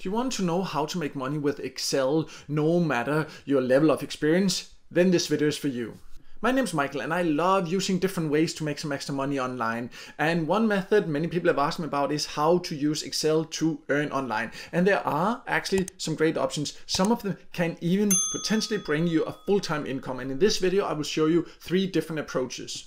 Do you want to know how to make money with Excel no matter your level of experience? Then this video is for you. My name's Michael and I love using different ways to make some extra money online. And one method many people have asked me about is how to use Excel to earn online. And there are actually some great options. Some of them can even potentially bring you a full-time income. And in this video, I will show you three different approaches.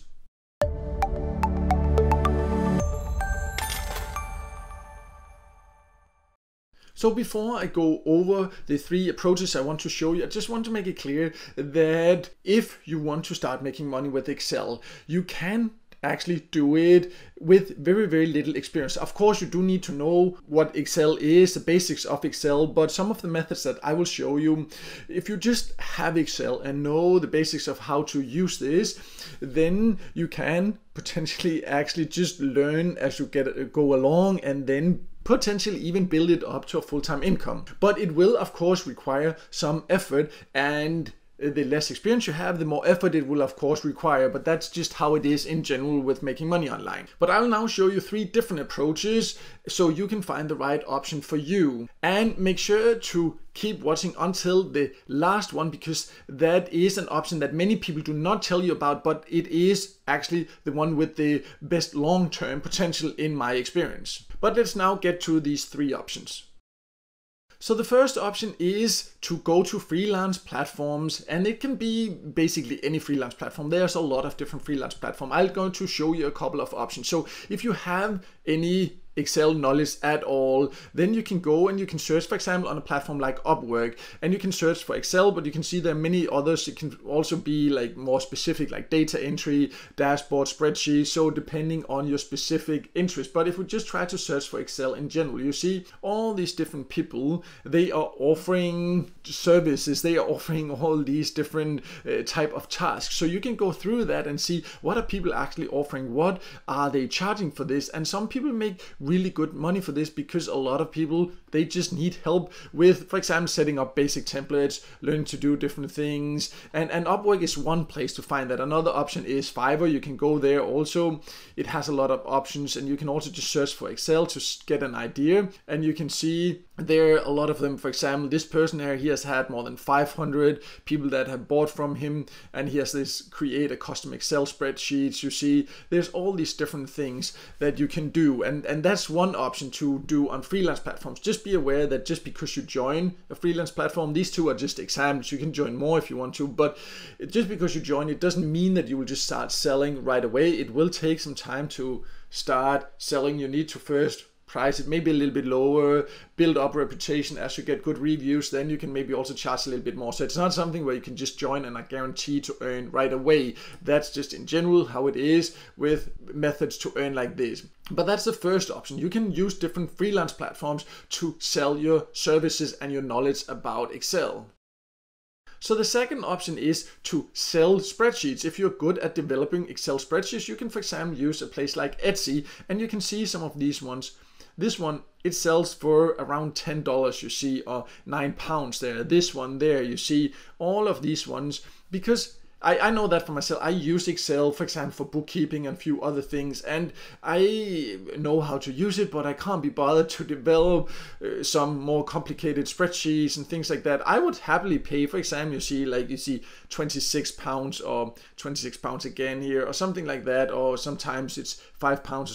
So before I go over the three approaches I want to show you, I just want to make it clear that if you want to start making money with Excel, you can actually do it with very little experience. Of course, you do need to know what Excel is, the basics of Excel, but some of the methods that I will show you, if you just have Excel and know the basics of how to use this, then you can potentially actually just learn as you go along and then potentially even build it up to a full-time income. But it will, of course, require some effort, and the less experience you have, the more effort it will of course require, but that's just how it is in general with making money online. But I'll now show you three different approaches so you can find the right option for you. And make sure to keep watching until the last one, because that is an option that many people do not tell you about, but it is actually the one with the best long-term potential in my experience. But let's now get to these three options. So the first option is to go to freelance platforms, and it can be basically any freelance platform. There's a lot of different freelance platforms. I'm going to show you a couple of options. So if you have any Excel knowledge at all, then you can go and you can search, for example, on a platform like Upwork, and you can search for Excel, but you can see there are many others. It can also be like more specific, like data entry, dashboard, spreadsheet, so depending on your specific interest. But if we just try to search for Excel in general, you see all these different people, they are offering services, they are offering all these different type of tasks. So you can go through that and see what are people actually offering, what are they charging for this, and some people make really good money for this because a lot of people, they just need help with, for example, setting up basic templates, learning to do different things, and Upwork is one place to find that. Another option is Fiverr. You can go there also. It has a lot of options, and you can also just search for Excel to get an idea, and you can see there are a lot of them. For example, this person here, he has had more than 500 people that have bought from him, and he has this create a custom Excel spreadsheets. You see there's all these different things that you can do, and that's one option to do on freelance platforms. Just be aware that just because you join a freelance platform, these two are just examples. You can join more if you want to, but just because you join, it doesn't mean that you will just start selling right away. It will take some time to start selling. You need to first price it maybe a little bit lower, build up reputation. As you get good reviews, then you can maybe also charge a little bit more. So it's not something where you can just join and are guaranteed to earn right away. That's just in general how it is with methods to earn like this. But that's the first option. You can use different freelance platforms to sell your services and your knowledge about Excel. So the second option is to sell spreadsheets. If you're good at developing Excel spreadsheets, you can, for example, use a place like Etsy, and you can see some of these ones. This one, it sells for around $10, you see, or £9 there. This one there, you see, all of these ones, because I know that for myself. I use Excel, for example, for bookkeeping and a few other things, and I know how to use it, but I can't be bothered to develop some more complicated spreadsheets and things like that. I would happily pay, for example, you see £26 or £26 again here or something like that, or sometimes it's £5 or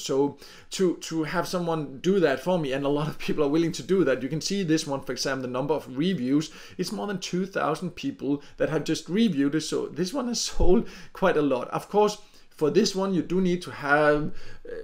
so to have someone do that for me, and a lot of people are willing to do that. You can see this one, for example, the number of reviews, it's more than 2,000 people that have just reviewed it, so this one has sold quite a lot. Of course, for this one, you do need to have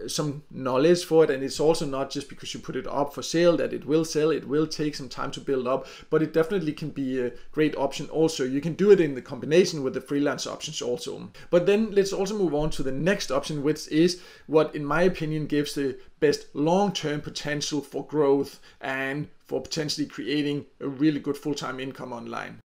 some knowledge for it, and it's also not just because you put it up for sale that it will sell. It will take some time to build up, but it definitely can be a great option also. You can do it in the combination with the freelance options also. But then let's also move on to the next option, which is what, in my opinion, gives the best long-term potential for growth and for potentially creating a really good full-time income online.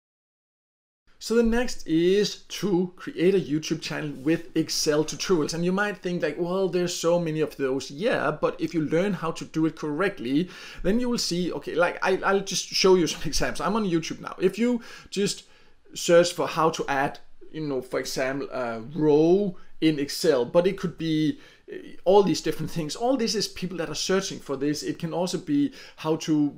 So the next is to create a YouTube channel with Excel tutorials. And you might think like, well, there's so many of those. Yeah, but if you learn how to do it correctly, then you will see, okay, like I'll just show you some examples. I'm on YouTube now. If you just search for how to add, for example, a row in Excel, but it could be all these different things. All this is people that are searching for this. It can also be how to,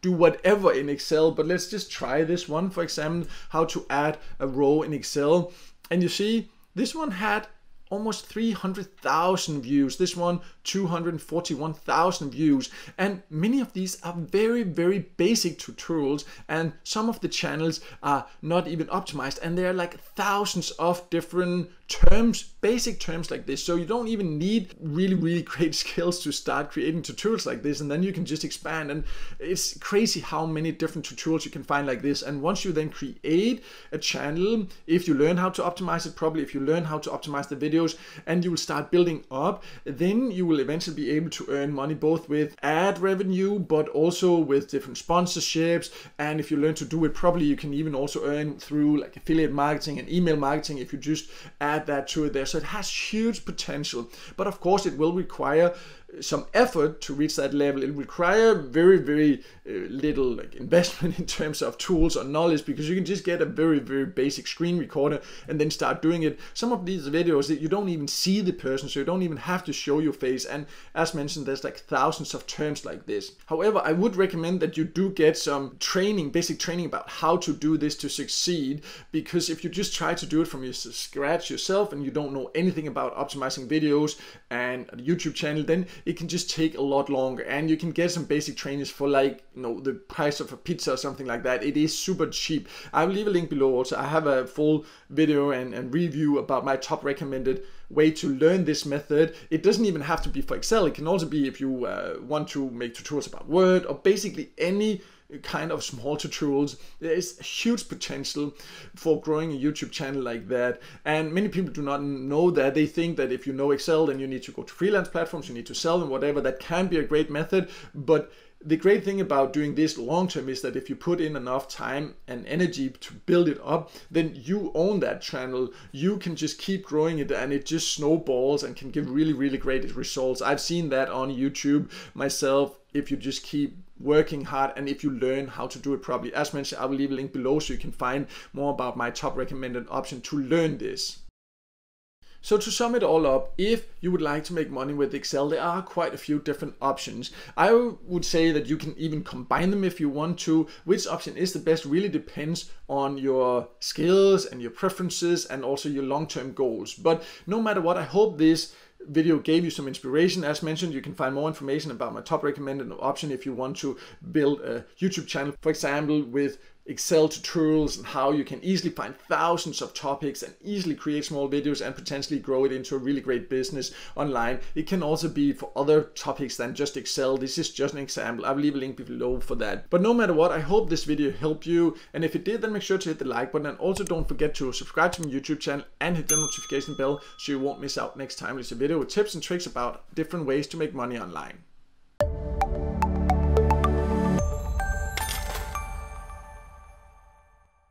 do whatever in Excel, but let's just try this one, for example, how to add a row in Excel. And you see, this one had almost 300,000 views. This one, 241,000 views. And many of these are very, very basic tutorials. And some of the channels are not even optimized. And there are like thousands of different terms, basic terms like this. So you don't even need really, really great skills to start creating tutorials like this. And then you can just expand. And it's crazy how many different tutorials you can find like this. And once you then create a channel, if you learn how to optimize it properly, if you learn how to optimize the video, and you will start building up, then you will eventually be able to earn money both with ad revenue but also with different sponsorships. And if you learn to do it properly, you can even also earn through like affiliate marketing and email marketing if you just add that to it there. So it has huge potential, but of course it will require some effort to reach that level. It will require very, very little like investment in terms of tools or knowledge, because you can just get a very, very basic screen recorder and then start doing it. Some of these videos that you don't even see the person, so you don't even have to show your face. And as mentioned, there's like thousands of terms like this. However, I would recommend that you do get some training, basic training about how to do this to succeed, because if you just try to do it from your scratch yourself and you don't know anything about optimizing videos and a YouTube channel, then it can just take a lot longer. And you can get some basic trainings for like, the price of a pizza or something like that. It is super cheap. I will leave a link below also. I have a full video and review about my top recommended way to learn this method. It doesn't even have to be for Excel. It can also be if you want to make tutorials about Word or basically any kind of small tutorials. There is huge potential for growing a YouTube channel like that. And many people do not know that. They think that if you know Excel, then you need to go to freelance platforms, you need to sell them, whatever. That can be a great method, but the great thing about doing this long term is that if you put in enough time and energy to build it up, then you own that channel. You can just keep growing it and it just snowballs and can give really, really great results. I've seen that on YouTube myself. If you just keep working hard and if you learn how to do it properly. As mentioned, I will leave a link below so you can find more about my top recommended option to learn this. So to sum it all up, if you would like to make money with Excel, there are quite a few different options. I would say that you can even combine them if you want to. Which option is the best really depends on your skills and your preferences and also your long-term goals. But no matter what, I hope this video gave you some inspiration. As mentioned, you can find more information about my top recommended option if you want to build a YouTube channel, for example, with Excel tutorials and how you can easily find thousands of topics and easily create small videos and potentially grow it into a really great business online. It can also be for other topics than just Excel. This is just an example. I'll leave a link below for that. But no matter what, I hope this video helped you. And if it did, then make sure to hit the like button. And also don't forget to subscribe to my YouTube channel and hit the notification bell so you won't miss out next time there's a video with tips and tricks about different ways to make money online.